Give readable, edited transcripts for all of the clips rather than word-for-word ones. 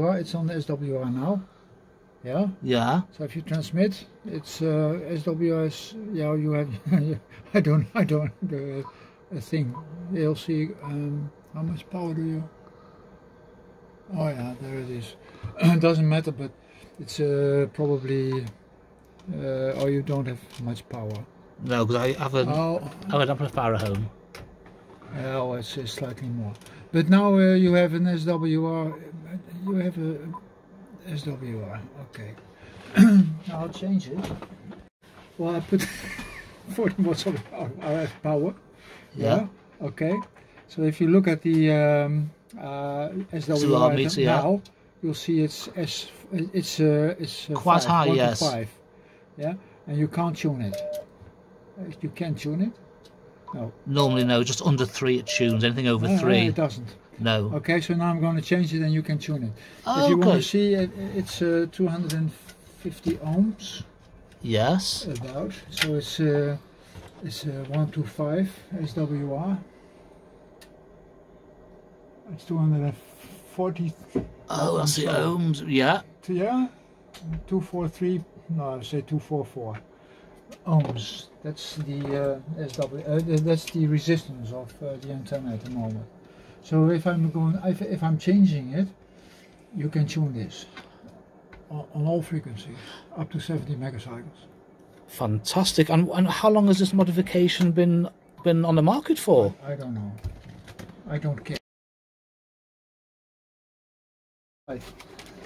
Well, it's on the SWR now. Yeah. Yeah. So if you transmit, it's SWRs. Yeah, you have. I don't do a thing. You'll see how much power do you? Oh yeah, there it is. It doesn't matter, but it's probably. Oh, you don't have much power. No, because I have an amplifier at home. Oh, it's slightly more. But now you have an SWR. You have a SWR. Okay. Now I'll change it. Well, I put 40 watts of RF power. Yeah. Yeah. Okay. So if you look at the SWR meter, now, yeah, you'll see it's quite high. Yes. 5. Yeah. And you can't tune it. You can tune it. No. Normally no, just under 3 it tunes, anything over 3. No, it doesn't. No. Okay, so now I'm going to change it and you can tune it. Oh, if you want to see, it's 250 ohms. Yes. About, so it's 125 SWR. It's 240. Oh, that's the ohms, yeah. Yeah, 243, no, I say 244. Ohms. That's the that's the resistance of the antenna at the moment. So if I'm going, if I'm changing it, you can tune this on all frequencies up to 70 megacycles. Fantastic! And how long has this modification been on the market for? I don't know. I don't care.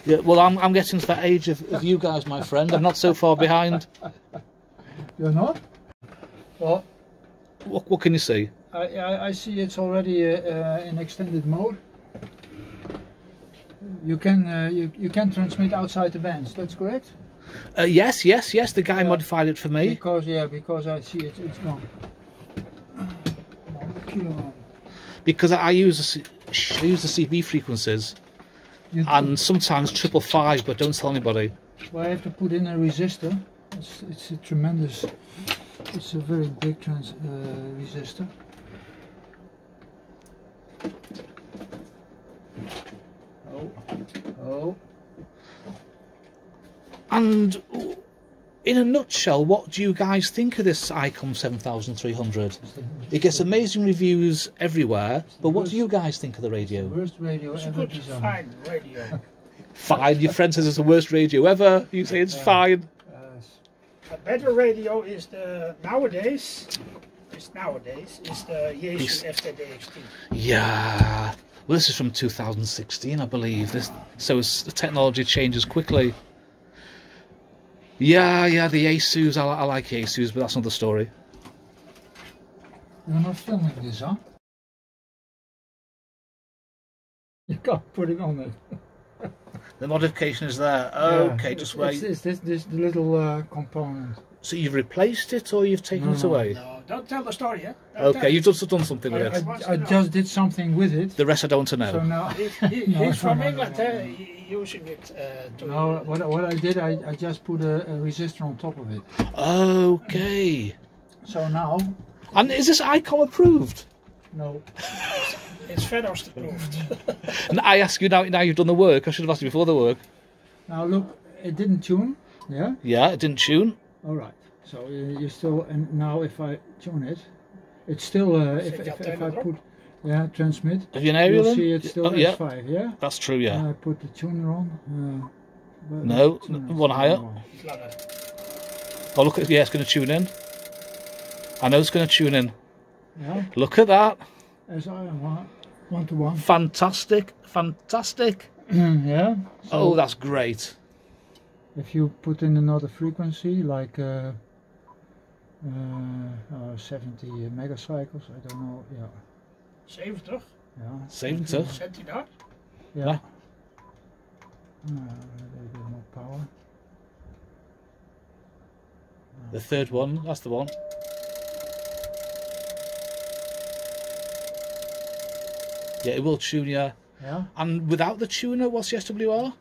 Yeah. Well, I'm getting to that age of you guys, my friend. I'm not so far behind. You're not? Well, what can you see? I see it's already in extended mode. You can you can transmit outside the bands. That's correct. Yes, yes, yes. The guy modified it for me. Because because I see it's gone. Because I use the CB frequencies, and sometimes 555, but don't tell anybody. Well, I have to put in a resistor. It's a tremendous, it's a very big resistor. Oh, oh. And in a nutshell, what do you guys think of this ICOM 7300? It gets amazing reviews everywhere, but what do you guys think of the radio? Worst radio ever designed. Fine radio. Fine, your friend says it's the worst radio ever, you say it's fine. A better radio is the nowadays is the Yaesu FTDXT. Yeah. Well, this is from 2016, I believe. This so the technology changes quickly. Yeah, yeah. The Yaesus, I like Yaesus, but that's another story. You're not filming this, huh? You can't put it on there. The modification is there. Okay, yeah, just wait. It's this little component. So you've replaced it, or you've taken it away? No, don't tell the story yet. Okay, you've just done something with it. I just did something with it. The rest I don't want to know. So now he's from England, using it. No, what I did, I just put a resistor on top of it. Okay. So now. And is this ICOM approved? No. It's FedOst approved. And I ask you now you've done the work. I should have asked you before the work. Now look, it didn't tune. Yeah. Yeah, it didn't tune. All right. So you still, and now if I tune it, it's still if I put transmit. Have you an aerial? You'll see it's still S5. Yeah. That's true. Yeah. And I put the tuner on. No, one higher. Oh look, yeah, it's going to tune in. I know it's going to tune in. Yeah. Look at that. As I want. 1 to 1. Fantastic, fantastic. Yeah. So oh, that's great. If you put in another frequency, like 70 megacycles, I don't know. Yeah. 70. Yeah. 70. 70 daar. Yeah. Yeah. A little bit more power. The third one. That's the one. Yeah, it will tune you. Yeah. And without the tuner, what's the SWR? Oh,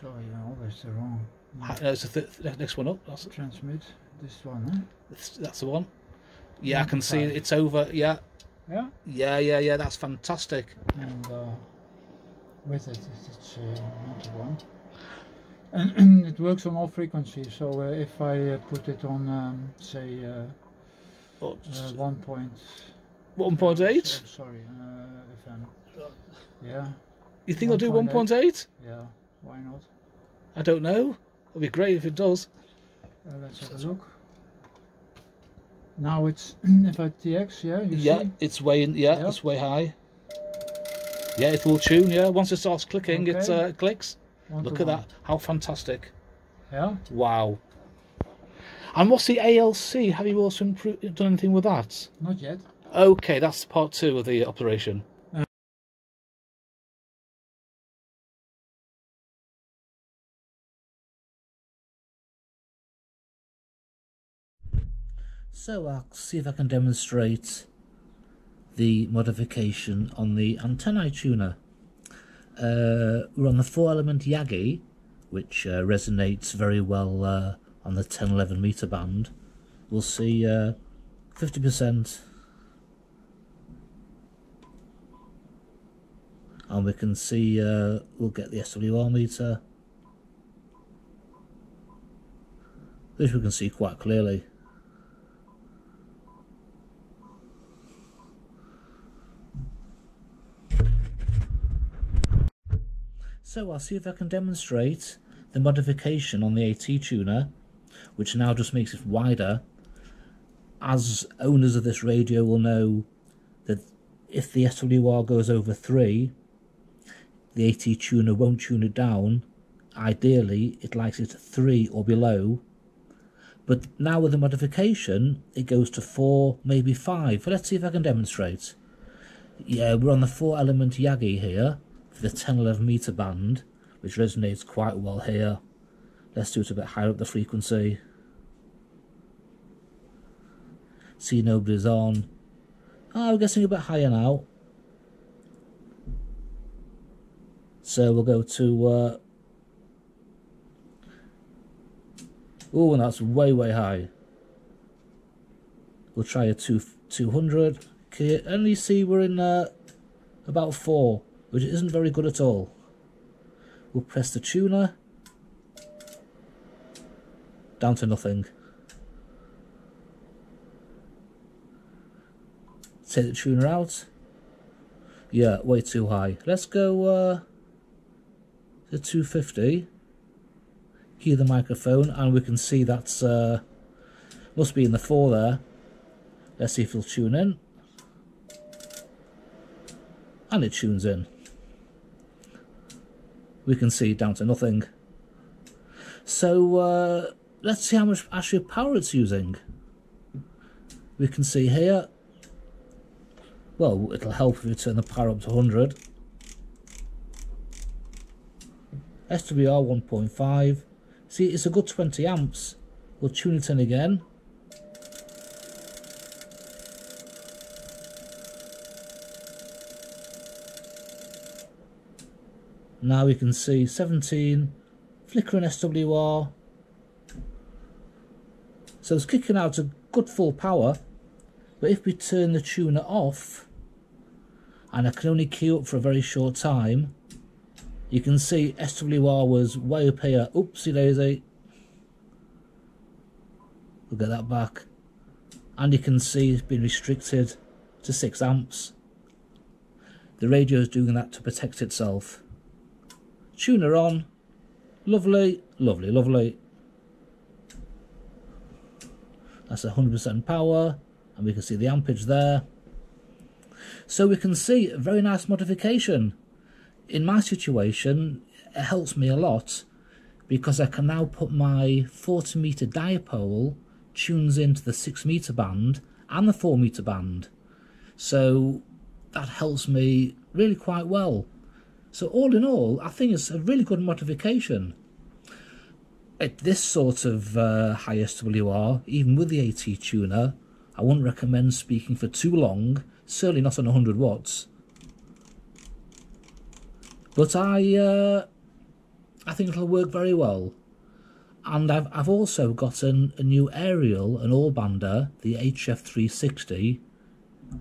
sorry, that's the wrong. No, it's the next one up. That's transmit. This one, eh? That's the one. Yeah, I can see it's over. Yeah. Yeah. Yeah, yeah, yeah. That's fantastic. And whether it's not 1. And it works on all frequencies. So if I put it on, say, 1.8. Sorry, FM. Yeah. You think it'll do 1.8? Yeah. Why not? I don't know. It'll be great if it does. Let's have a look. Now it's if I TX, yeah. You see? It's way in. Yeah, it's way high. Yeah, it will tune. Yeah, once it starts clicking, it clicks. Look at that! How fantastic! Yeah. Wow. And what's the ALC? Have you also done anything with that? Not yet. Okay, that's part 2 of the operation. So I'll see if I can demonstrate the modification on the antennae tuner. We're on the 4-element Yagi, which resonates very well on the 10-11 meter band. We'll see 50%, and we can see we'll get the SWR meter, which we can see quite clearly. So I'll see if I can demonstrate the modification on the AT tuner, which now just makes it wider. As owners of this radio will know that if the SWR goes over 3, the AT tuner won't tune it down. Ideally, it likes it at 3 or below. But now with the modification, it goes to 4, maybe 5. But let's see if I can demonstrate. Yeah, we're on the 4-element Yagi here, the 10-11 meter band, which resonates quite well here. Let's do it a bit higher up the frequency. See, nobody's on. Oh, we're getting a bit higher now. So we'll go to... oh, and that's way, way high. We'll try a 200. Okay, and you see we're in about 4. Which isn't very good at all. We'll press the tuner. Down to nothing. Take the tuner out. Yeah, way too high. Let's go to 250. Key the microphone, and we can see that's must be in the 4 there. Let's see if it'll tune in. And it tunes in. We can see down to nothing. So let's see how much actual power it's using. We can see here, well, it'll help if you turn the power up to 100. SWR 1.5. See, it's a good 20 amps. We'll tune it in again. Now we can see 17, flickering SWR. So it's kicking out a good full power, but if we turn the tuner off, and I can only key up for a very short time, you can see SWR was way up here. Oopsie daisy. We'll get that back. And you can see it's been restricted to 6 amps. The radio is doing that to protect itself. Tuner on, lovely, lovely, lovely. That's 100% power, and we can see the ampage there. So we can see a very nice modification. In my situation, it helps me a lot because I can now put my 40 meter dipole tunes into the 6 meter band and the 4 meter band. So that helps me really quite well. So all in all, I think it's a really good modification. At this sort of high SWR, even with the AT tuner, I wouldn't recommend speaking for too long, certainly not on 100 watts. But I think it'll work very well. And I've also gotten a new aerial, an all-bander, the HF 360,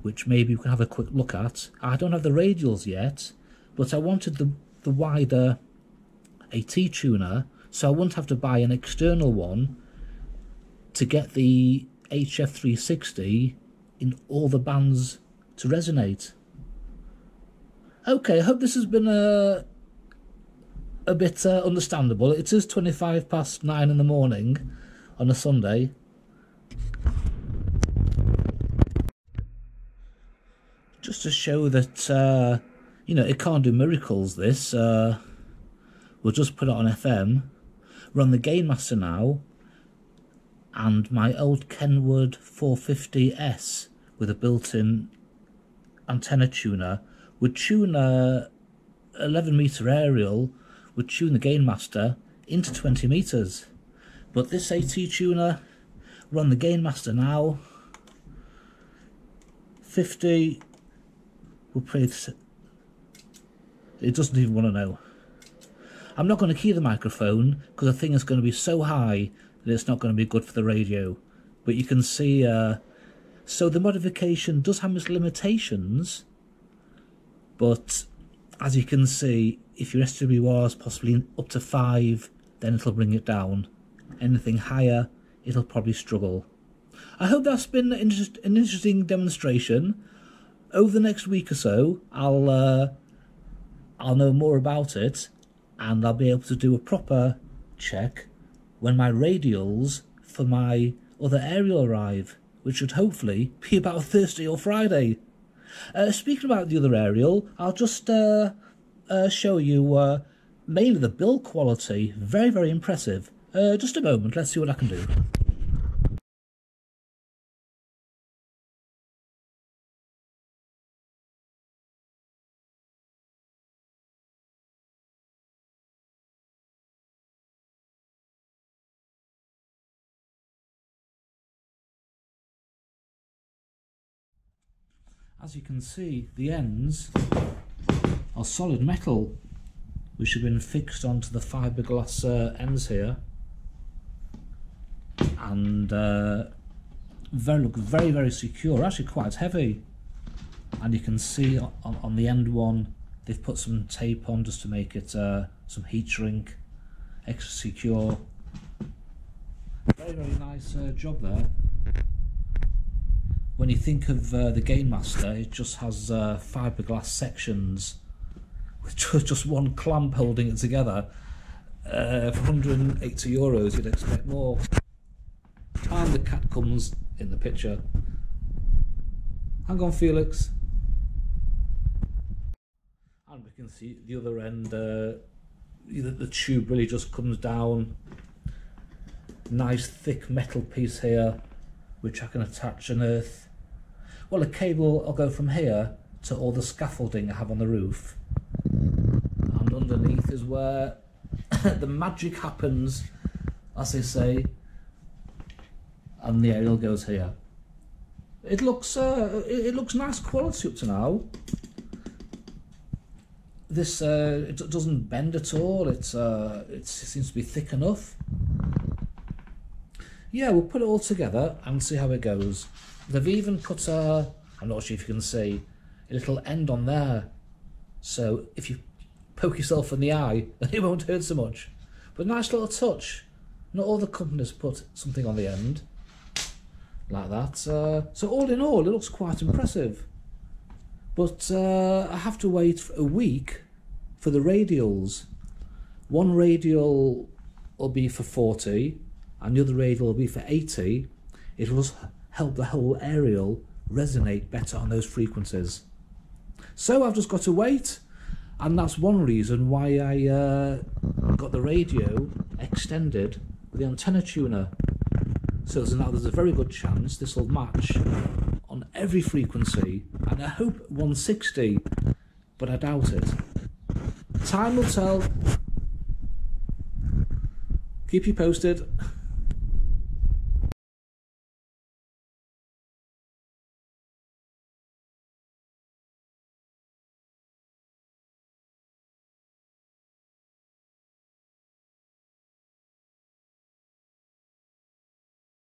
which maybe we can have a quick look at. I don't have the radials yet, but I wanted the, the wider AT tuner, so I wouldn't have to buy an external one to get the HF 360 in all the bands to resonate. Okay, I hope this has been a bit understandable. It is 9:25 in the morning on a Sunday. Just to show that, you know, it can't do miracles, this. We'll just put it on FM. We're on the Gainmaster now. And my old Kenwood 450S with a built-in antenna tuner would tune a 11-metre aerial, would tune the Gainmaster into 20 metres. But this AT tuner, we're on the Gainmaster now. 50... We'll play this. It doesn't even want to know. I'm not going to key the microphone because the thing is going to be so high that it's not going to be good for the radio. But you can see, so the modification does have its limitations. But as you can see, if your SWR is possibly up to 5, then it'll bring it down. Anything higher, it'll probably struggle. I hope that's been an interesting demonstration. Over the next week or so, I'll know more about it, and I'll be able to do a proper check when my radials for my other aerial arrive, which should hopefully be about Thursday or Friday. Speaking about the other aerial, I'll just show you mainly the build quality. Very, very impressive. Just a moment, let's see what I can do. As you can see, the ends are solid metal, which have been fixed onto the fiberglass ends here, and look very, very secure. Actually, quite heavy, and you can see on the end one they've put some tape on just to make it some heat shrink, extra secure. Very, very nice job there. When you think of the Gainmaster, it just has fiberglass sections with just one clamp holding it together. For €180, you'd expect more. And the cat comes in the picture. Hang on, Felix. And we can see the other end, the tube really just comes down. Nice thick metal piece here, which I can attach and earth. Well, a cable will go from here to all the scaffolding I have on the roof. And underneath is where the magic happens, as they say. And the aerial goes here. It looks nice quality up to now. This it doesn't bend at all. It seems to be thick enough. Yeah, we'll put it all together and see how it goes. They've even put a, I'm not sure if you can see, a little end on there. So if you poke yourself in the eye, it won't hurt so much. But nice little touch. Not all the companies put something on the end like that. So all in all, it looks quite impressive. But I have to wait a week for the radials. One radial will be for 40 and the other radial will be for 80. It will help the whole aerial resonate better on those frequencies. So I've just got to wait, and that's one reason why I got the radio extended with the antenna tuner. So now there's a very good chance this will match on every frequency, and I hope 160, but I doubt it. Time will tell. Keep you posted.